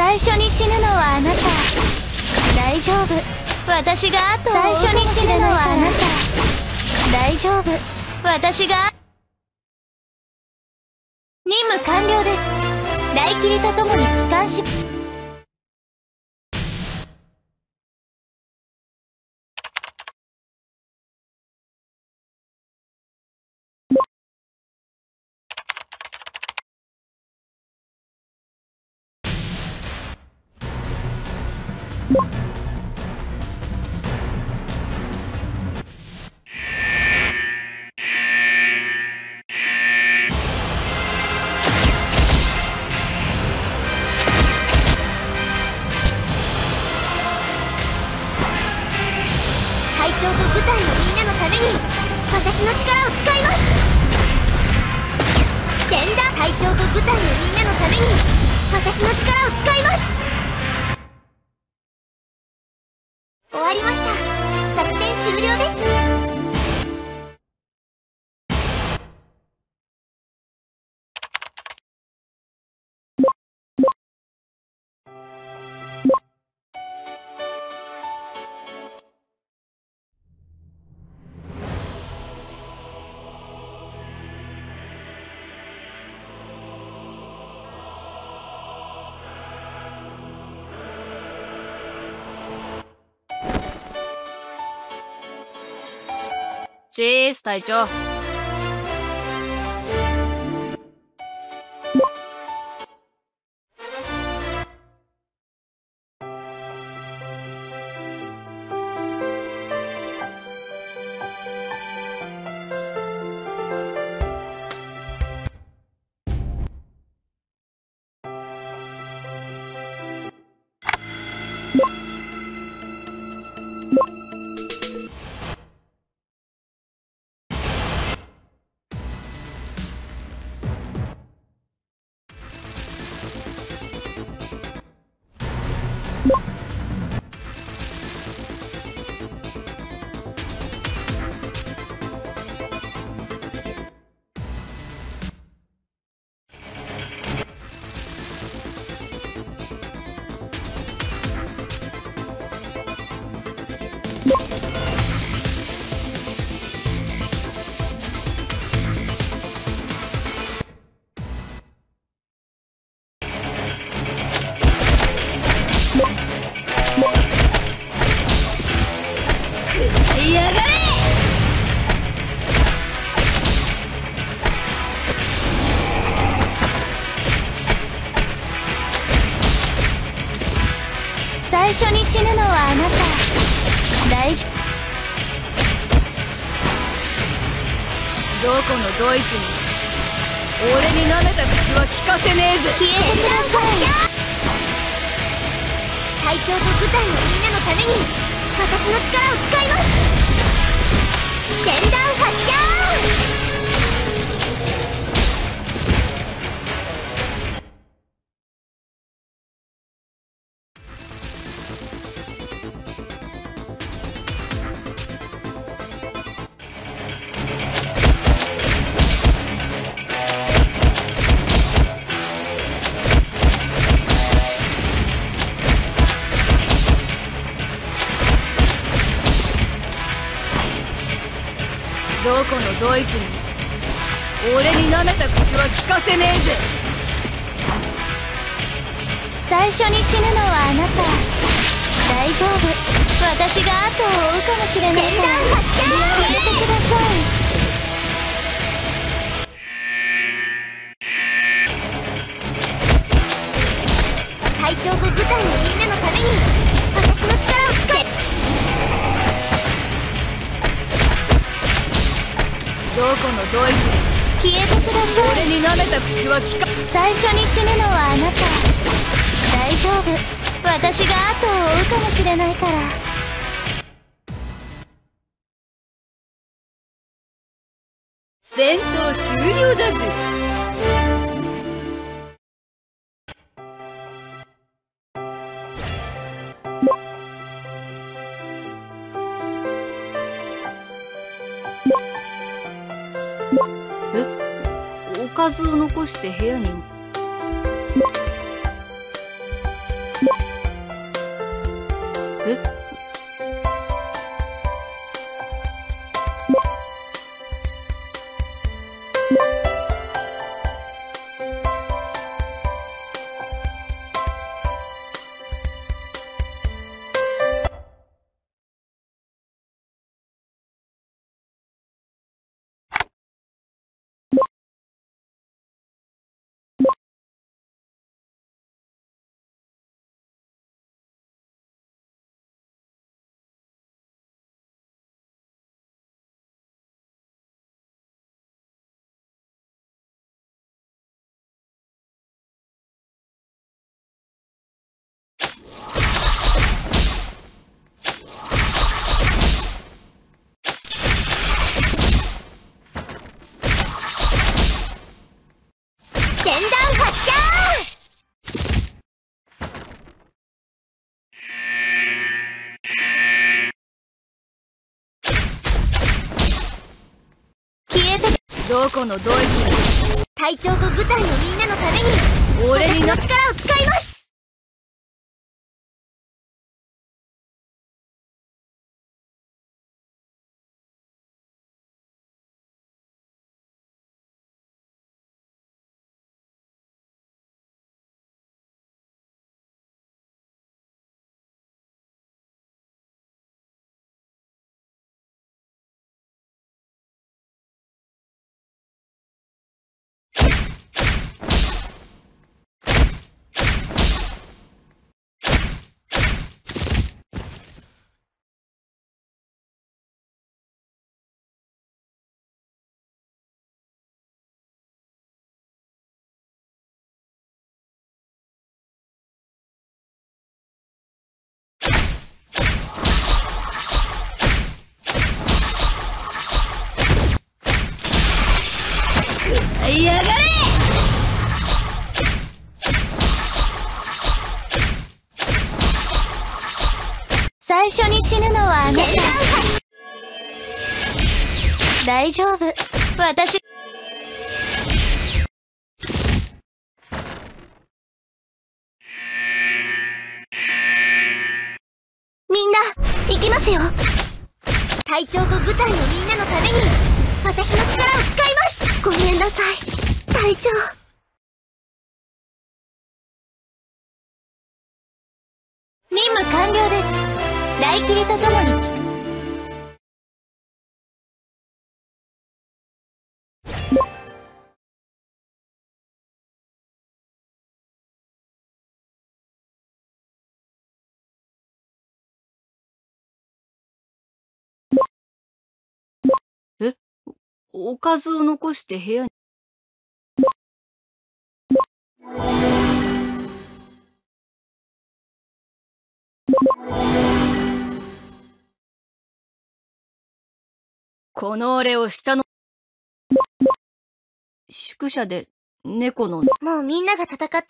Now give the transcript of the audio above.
最初に死ぬのはあなた。大丈夫、私が後を追うかもしれないから。最初に死ぬのはあなた。大丈夫、私が。任務完了です。雷霧とともに帰還し。チーズ隊長。最初に死ぬのはあなた。大丈夫。どこのドイツに俺に舐めた口は聞かせねえぜ。消えてください。隊長と部隊のみんなのために私の力を使います。戦弾発射。ドイツに俺に舐めた口は聞かせねえぜ。最初に死ぬのはあなた。大丈夫、私が後を追うかもしれないから。発射。やめてください。隊長と部隊のみんなのために私の力を使え。どこのドイツ。消えてください。俺に舐めた口は聞か。最初に死ぬのはあなた。大丈夫、私が後を追うかもしれないから。戦闘終了だぜ。おかずを残して部屋に。です。どこのどいつ隊長と部隊のみんなのために俺の力を使います。やがれ！最初に死ぬのはあなた。大丈夫、私。みんな行きますよ。隊長と部隊のみんなのために私の力を使います。ごめんなさい、隊長。任務完了です。雷霧とともに聞く。おかずを残して部屋に。この俺を下の宿舎で猫の。もうみんなが戦って。